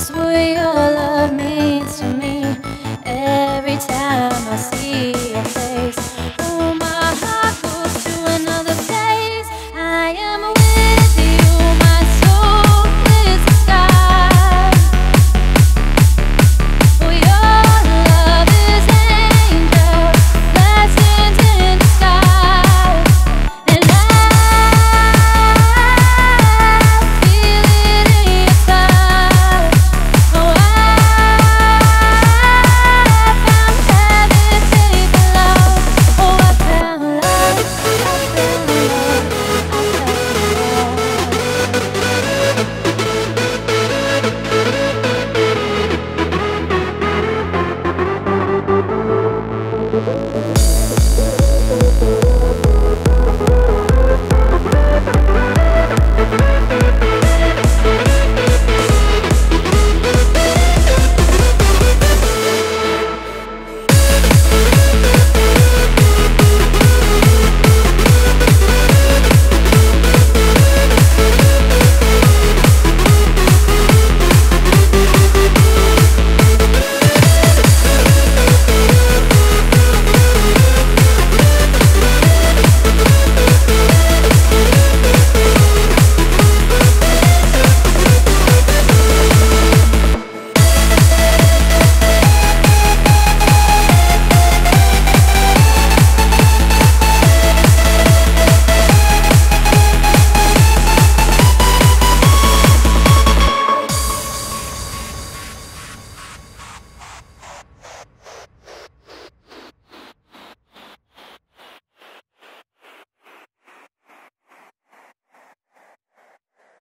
it's for your love.